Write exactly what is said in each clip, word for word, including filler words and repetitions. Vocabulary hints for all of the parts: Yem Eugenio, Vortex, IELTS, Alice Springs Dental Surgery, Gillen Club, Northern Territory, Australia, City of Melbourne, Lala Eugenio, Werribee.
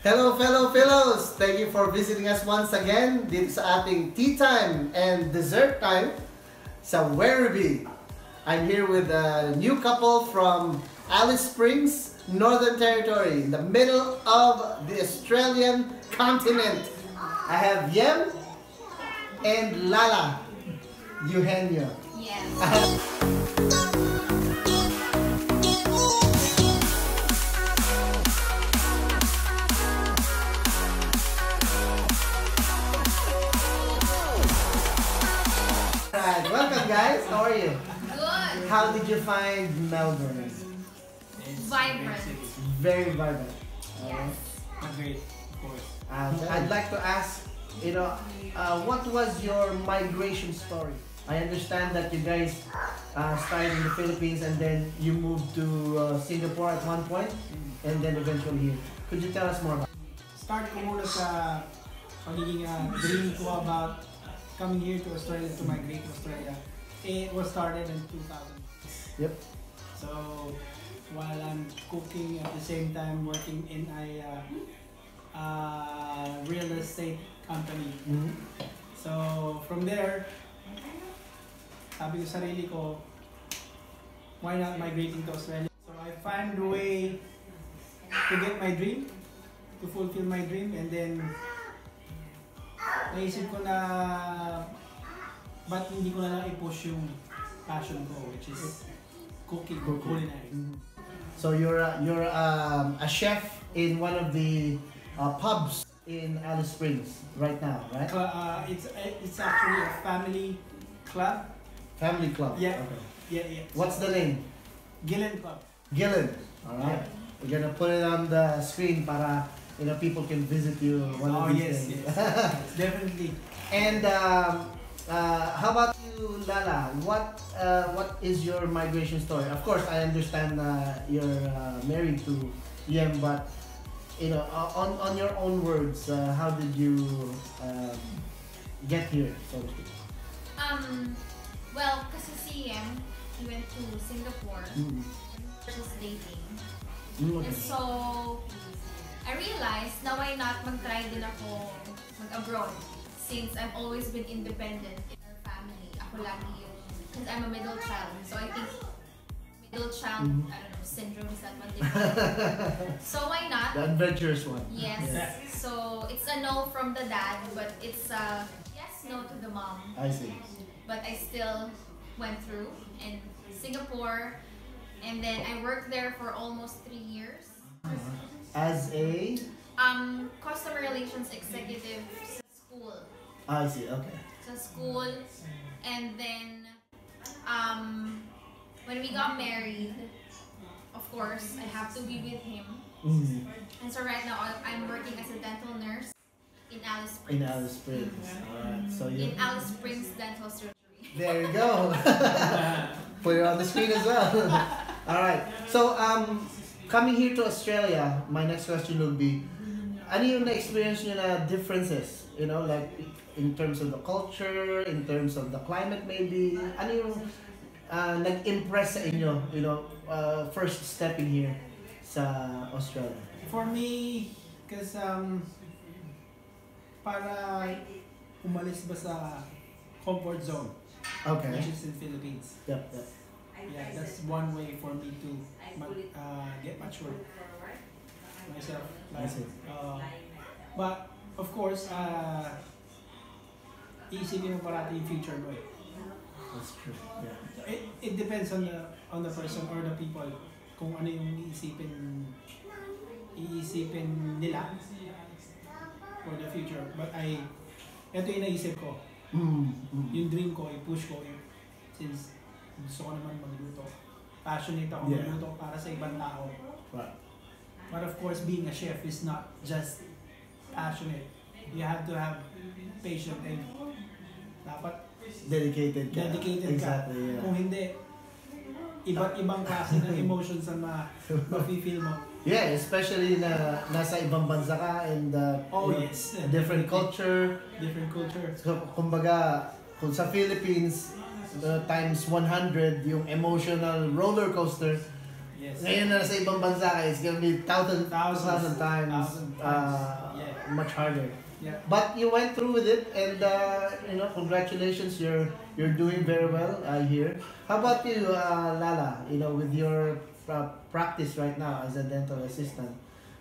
Hello fellow fellows! Thank you for visiting us once again dito sa ating tea time and dessert time sa Werribee. I'm here with a new couple from Alice Springs, Northern Territory, in the middle of the Australian continent. I have Yem and Lala Eugenio. Yes. Welcome guys, how are you? Good! How did you find Melbourne? Vibrant. Very vibrant. Yes. Uh, great, of course. Um, I'd like to ask, you know, uh, what was your migration story? I understand that you guys uh, started in the Philippines and then you moved to uh, Singapore at one point and then eventually here. Could you tell us more about it? Start ko muna sa pagiging uh, dream ko about coming here to Australia, to migrate to Australia. It was started in two thousand. Yep. So while I'm cooking at the same time working in a uh, uh, real estate company. Mm-hmm. So from there, sabi ko sarili ko, why not migrating to Australia? So I find a way to get my dream, to fulfill my dream, and then naisip ko na ba't hindi ko na lang i-push yung passion ko, which is cooking, culinary. So you're a, you're a, a chef in one of the uh, pubs in Alice Springs right now, right? Uh, it's it's actually a family club. Family club. Yeah. Okay. Yeah, yeah. What's the name? Gillen Club. Gillen. All right. Yeah. We're gonna put it on the screen para, you know, people can visit you one oh, of these yes, days. Yes, yes, definitely. And um, uh, how about you, Lala? What uh, what is your migration story? Of course, I understand uh, you're uh, married to Yem, but you know, on on your own words, uh, how did you um, get here, so to speak? Um. Well, kasi si Yem, he went to Singapore. Mm-hmm. Just dating, mm-hmm. And so I realized, now why not mag-try din ako mag-abroad since I've always been independent in our family. Ako lagi yun. Because I'm a middle child. So I think middle child, mm-hmm. I don't know, syndrome is that one thing. So why not? The adventurous one. Yes. Yeah. So it's a no from the dad, but it's a yes, no to the mom. I see. But I still went through in Singapore. And then I worked there for almost three years. Uh-huh. As a? Um, customer relations executive school. Ah, I see, okay. So school, and then um, when we got married, of course, I have to be with him. Mm-hmm. And so right now, I'm working as a dental nurse in Alice Springs. In Alice Springs, mm-hmm. Alright. So you're in Alice Springs Dental Surgery. There you go. Put it on the screen as well. Alright, so um, coming here to Australia, my next question will be, ano yung na-experience nyo na differences? You know, like in terms of the culture, in terms of the climate maybe, ano yung uh, nag-impress sa inyo, you know, uh, first step in here sa Australia? For me, because um, para umalis ba sa comfort zone, okay, which is in Philippines. Yep, yep. Yeah, that's one way for me to uh, get mature myself. Like, uh, but of course, uh, isipin mo parati yung future mo. That's true. Yeah. It it depends on the on the person or the people kung ano yung iisipin iisipin nila for the future. But I, ito yung naisip ko. Mm, mm. Yung dream ko, yung push ko, yung, since gusto ko naman magluto. Passionate ako, yeah, magluto para sa ibang tao. Right. But of course, being a chef is not just passionate. You have to have patience and dapat dedicated ka. Dedicated exactly, ka. Yeah. Kung hindi, iba't-ibang klase ng emotions ang ma-feel mo. Yeah, especially na nasa ibang bansa ka and uh, oh, you know, yes, different culture. Different culture. So, kumbaga, kung sa Philippines, Uh, times one hundred yung emotional roller coaster, Yes. Ngayon na sa ibang bansa kayo, it's gonna be thousand, thousands, thousand times, thousand times. Uh, yeah. much harder. Yeah. But you went through with it, and uh, you know, congratulations, you're you're doing very well uh, here. How about you, uh, Lala? You know, with your uh, practice right now as a dental assistant,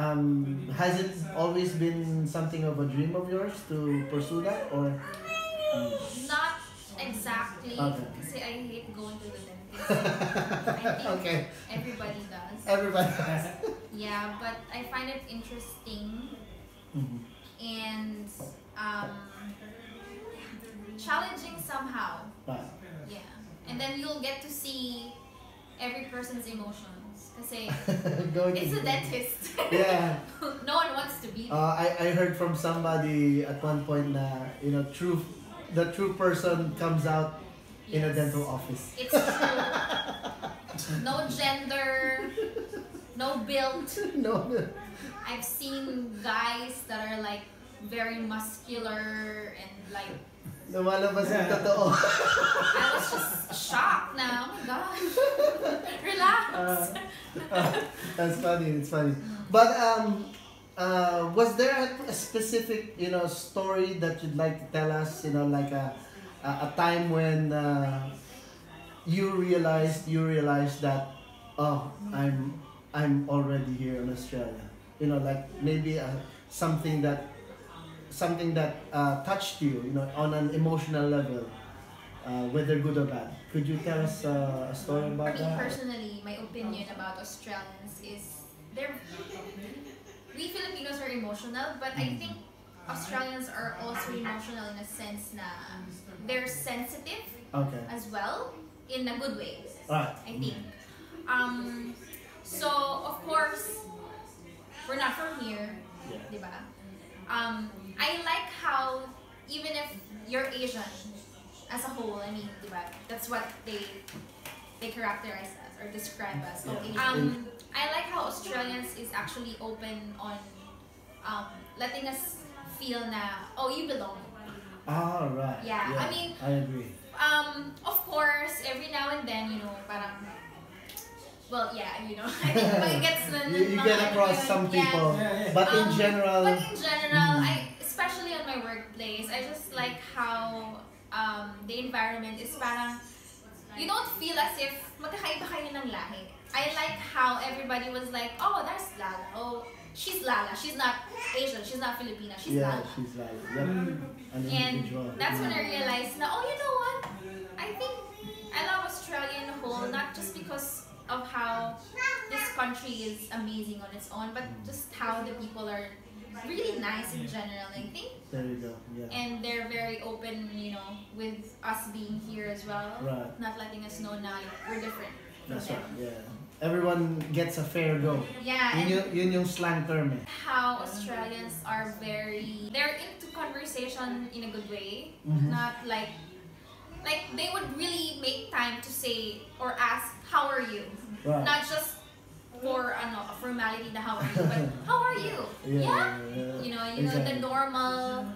um, has it always been something of a dream of yours to pursue that, or um, not exactly? Okay. Kasi I hate going to the dentist. I think okay. Everybody does. Everybody does. Yeah, but I find it interesting. Mm-hmm. And um, challenging somehow. Right. Yeah. And then you'll get to see every person's emotions. Kasi it's a dentist. Yeah. No one wants to be there. Uh, I, I heard from somebody at one point that, you know, true, the true person comes out yes. in a dental office. It's true. No gender, no build. No build. I've seen guys that are like very muscular and like. Lumalabas yung totoo. I was just shocked now. Oh my gosh. Relax. Uh, uh, that's funny. It's funny. But um, uh, was there a, a specific you know story that you'd like to tell us? You know, like a a, a time when uh, you realized you realized that oh I'm I'm already here in Australia. You know, like maybe uh, something that something that uh, touched you, you know, on an emotional level, uh, whether good or bad. Could you tell us uh, a story about that? For me personally, my opinion about Australians is they're we Filipinos are emotional, but I think Australians are also emotional in a sense na they're sensitive okay. as well in a good way. Right. I think. Um, so of course. We're not from here, yeah. Right? Um, I like how even if you're Asian as a whole, I mean, right? That's what they they characterize us or describe us. Okay. Yeah. Um, I like how Australians is actually open on um, letting us feel na oh you belong. Ah, right. Yeah. yeah. I mean, I agree. Um, of course, every now and then, you know, parang. Well, yeah, you know, I think it gets the you, you get across some people, yeah. but um, in general. But in general, mm. I especially on my workplace, I just like how um, the environment is parang you don't feel as if magkakaiba kayo ng lahi. I like how everybody was like, oh, that's Lala. Oh, she's Lala. She's not Asian. She's not Filipina. She's yeah, Lala. She's Lala. Yep. And that's when I realized, na, oh, you know what? I think I love Australia in a whole, not just because. Of how this country is amazing on its own, but just how the people are really nice in general, I think. There you go. Yeah. And they're very open, you know, with us being here as well. Right. Not letting us know now we're different. That's right. Yeah. Everyone gets a fair go. Yeah. Yun yung, yun yung slang term. Eh. How Australians are very they're into conversation in a good way, mm-hmm. not like. Like, they would really make time to say or ask, how are you? Right. Not just for ano, a formality na how are you, but how are you? Yeah? yeah? yeah. You know, you exactly. know, the normal...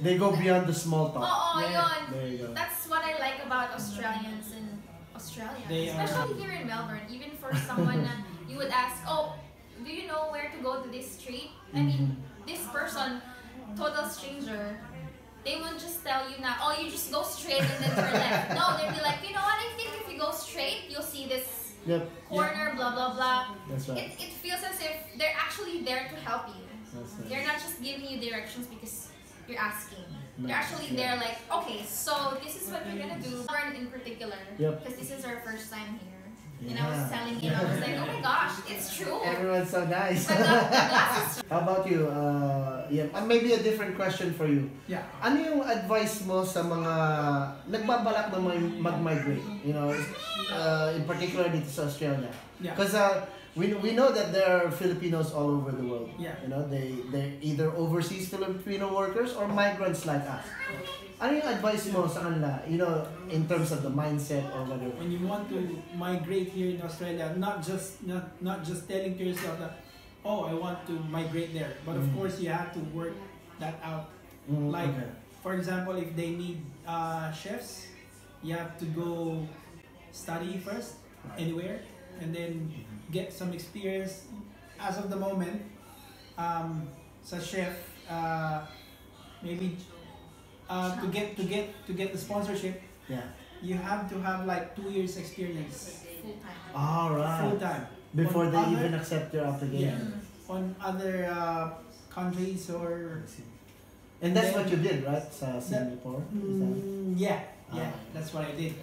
They go beyond the small talk. Oo, yeah. yun. There you go. That's what I like about Australians in Australia. They Especially are... here in Melbourne, even for someone na you would ask, oh, do you know where to go to this street? I mean, this person, total stranger, they will just tell you now, oh, you just go straight and then turn left. No, they'll be like, you know what, I think if you go straight, you'll see this yep. corner, yep. blah, blah, blah. That's right. It, it feels as if they're actually there to help you. That's right. They're not just giving you directions because you're asking. No, they're actually yeah. there like, okay, so this is what you're going to do. In particular, because yep. this is our first time here. Yeah. And I was telling him, I was like, oh my gosh, it's true. Everyone's so nice. But that, that's true. How about you? Uh, yeah, and maybe a different question for you. Yeah. Ano yung advice mo sa mga nagbabalak na mag-migrate? You know, uh, in particular dito sa Australia. Yeah. Because uh, we we know that there are Filipinos all over the world. Yeah. You know, they they either overseas Filipino workers or migrants like us. Ano yung advice mo sa kanila, you know, in terms of the mindset or whatever? When you want to migrate here in Australia, not just not not just telling to yourself that, oh, I want to migrate there, but mm. of course you have to work that out. Mm, like, okay. for example, if they need uh, chefs, you have to go study first anywhere, and then get some experience. As of the moment, um, sa chef, uh, maybe uh, to get to get to get the sponsorship, yeah, you have to have like two years experience. All right. Full time. Before on they other, even accept your application. Yeah, on other uh, countries or. And that's then, what you did, right? Sa Singapore. Mm, yeah, yeah, ah. That's what I did.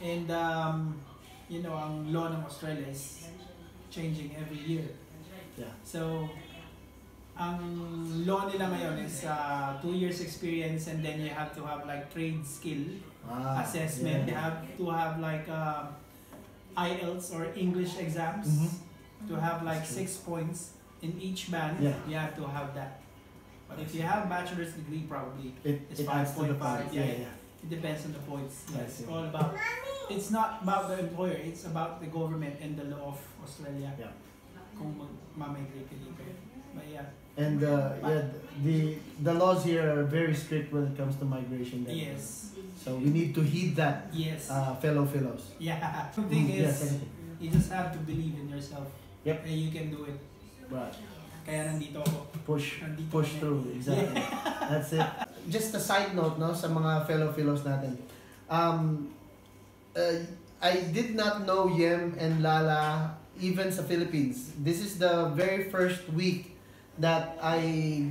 And um, you know, ang law ng Australia is changing every year. Yeah. So, ang law nila ngayon is uh, two years experience, and then you have to have like trade skill ah, assessment. Yeah. You have to have like uh, I E L T S or English exams mm-hmm. to have like six points in each band. Yeah. You have to have that. But if you have bachelor's degree, probably it, it's it five point five. Yeah, yeah, yeah. It depends on the points. Yeah, it's all about. It's not about the employer. It's about the government and the law of Australia. Yeah. But yeah. And uh, but, yeah, the the laws here are very strict when it comes to migration. Then. Yes. So we need to heed that. Yes. Uh, fellow fellows. Yeah. The thing is, yes, you just have to believe in yourself. Yep. And you can do it. Right. Kaya nandito ako. Push, nandito push through, exactly. Yeah. That's it. Just a side note, no, sa mga fellow fellows natin. Um, uh, I did not know Yem and Lala even sa Philippines. This is the very first week that I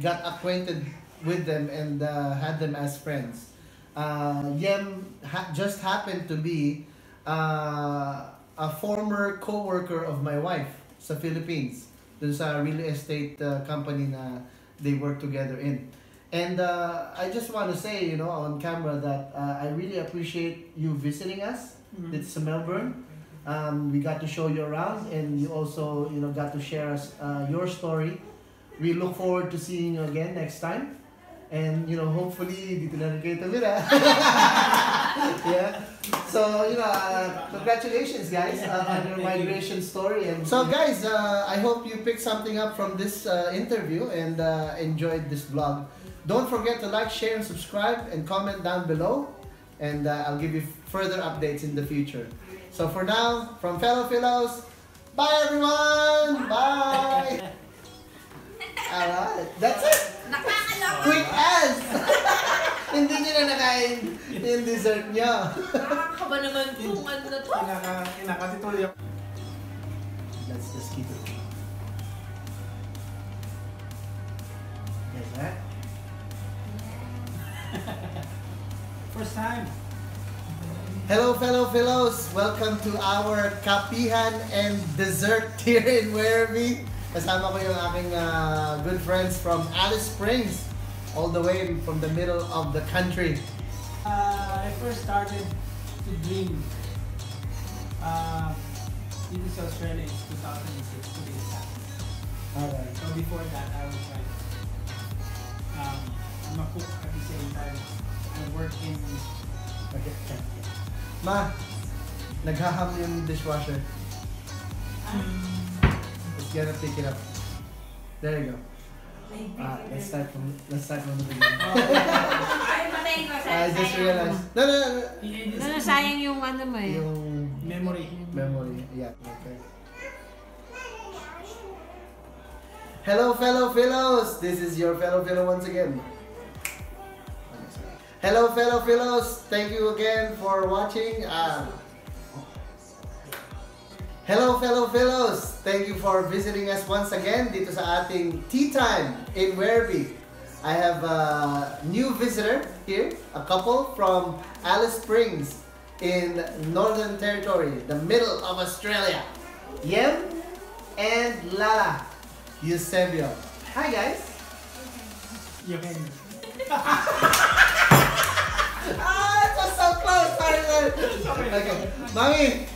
got acquainted with them and uh, had them as friends. Uh, Yem ha just happened to be uh, a former co-worker of my wife sa Philippines. Dun sa real estate uh, company na they work together in. And uh, I just want to say, you know, on camera that uh, I really appreciate you visiting us. Mm-hmm. It's Melbourne. Um, we got to show you around, and you also, you know, got to share us uh, your story. We look forward to seeing you again next time. And, you know, hopefully, dito na kayo tumira. Yeah. So, you know, uh, congratulations, guys, uh, on your migration story. And so, guys, uh, I hope you picked something up from this uh, interview and uh, enjoyed this vlog. Don't forget to like, share, and subscribe, and comment down below. And uh, I'll give you further updates in the future. So, for now, from fellow fellows, bye, everyone! Bye! All right. That's it! Quick as! Hindi nyo na nakain yung dessert nyo. Nakakaba naman kung ano na to. Kinakasituloy ako. Let's just keep it. Yes, right? First time. Hello, fellow fellows. Welcome to our kapihan and dessert here in Werribee. Kasama ko yung aking uh, good friends from Alice Springs, all the way from the middle of the country. Uh, I first started to dream uh, in Australia in two thousand six, to be exact. Alright. So before that, I was like, um, I'm a cook at the same time. I work in... Okay. Ma, naghaham yung dishwasher. Um, Gotta pick it up. There you go. Ah, let's start from let's start from the beginning. I just realized. No, no, no. No, no, sayang yung ano mo eh. Yung memory. Memory. Yeah. Okay. Hello, fellow fellows. This is your fellow fellow once again. Hello, fellow fellows. Thank you again for watching. Ah. Hello, fellow fellows! Thank you for visiting us once again dito sa ating tea time in Werribee. I have a new visitor here, a couple from Alice Springs in Northern Territory, the middle of Australia. Yem and Lala Eugenio. Hi, guys! Eugenio. Ah, it was so close! Sorry, sorry. Okay, Mami!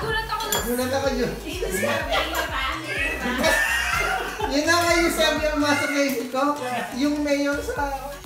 Gulat ako yun. Yun na nga yung sabi ang masok na isip ko. Yung mayor sa...